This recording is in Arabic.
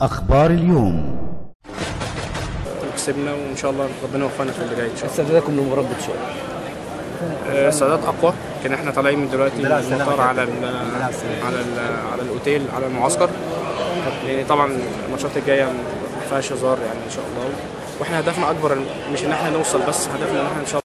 أخبار اليوم. كسبنا وإن شاء الله ربنا يوفقنا في اللي جاي إن شاء الله. استعدادكم للمباراة بتشوف؟ استعداد أقوى، كان إحنا طالعين من دلوقتي من المطار على الأوتيل على المعسكر، لأن طبعا الماتشات الجاية ما فيهاش هزار يعني إن شاء الله، وإحنا هدفنا أكبر مش إن إحنا نوصل بس، هدفنا إن إحنا إن شاء الله